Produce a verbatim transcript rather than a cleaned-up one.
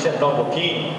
Sentar um pouquinho.